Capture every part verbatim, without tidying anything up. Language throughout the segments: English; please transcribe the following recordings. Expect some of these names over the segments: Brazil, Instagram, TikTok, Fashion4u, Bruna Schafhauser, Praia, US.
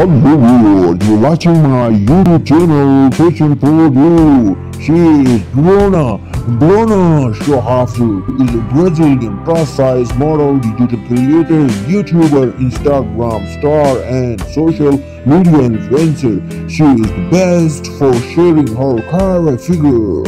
Hello, and you're watching my YouTube channel, Fashion four U. She is Bruna, Bruna Schafhauser, is a Brazilian plus-size model, digital creator, YouTuber, Instagram star, and social media influencer. She is the best for sharing her curvy figure,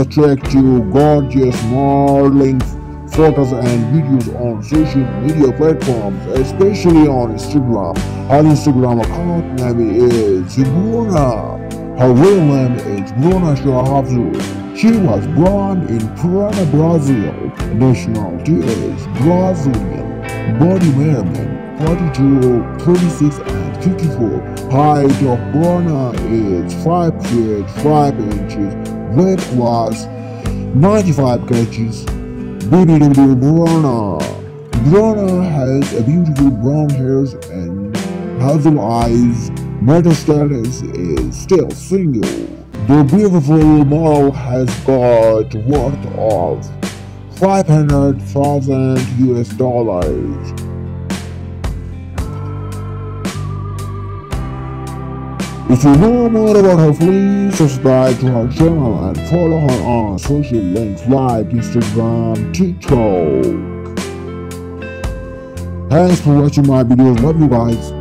attractive, gorgeous modeling photos and videos on social media platforms, especially on Instagram. Her Instagram account name is Bruna. Her real name is Bruna Schafhauser. She was born in Praia, Brazil. Nationality is Brazilian. Body measurement forty-two, thirty-six and fifty-four. Height of Bruna is five feet five inches. Weight was ninety-five kilograms. Beautiful Bruna. Bruna has a beautiful brown hairs and hazel eyes. Marital status is still single. The beautiful model has got worth of five hundred thousand U S dollars. If you know more about her, please subscribe to her channel and follow her on social links like Instagram, TikTok. Thanks for watching my videos. Love you guys.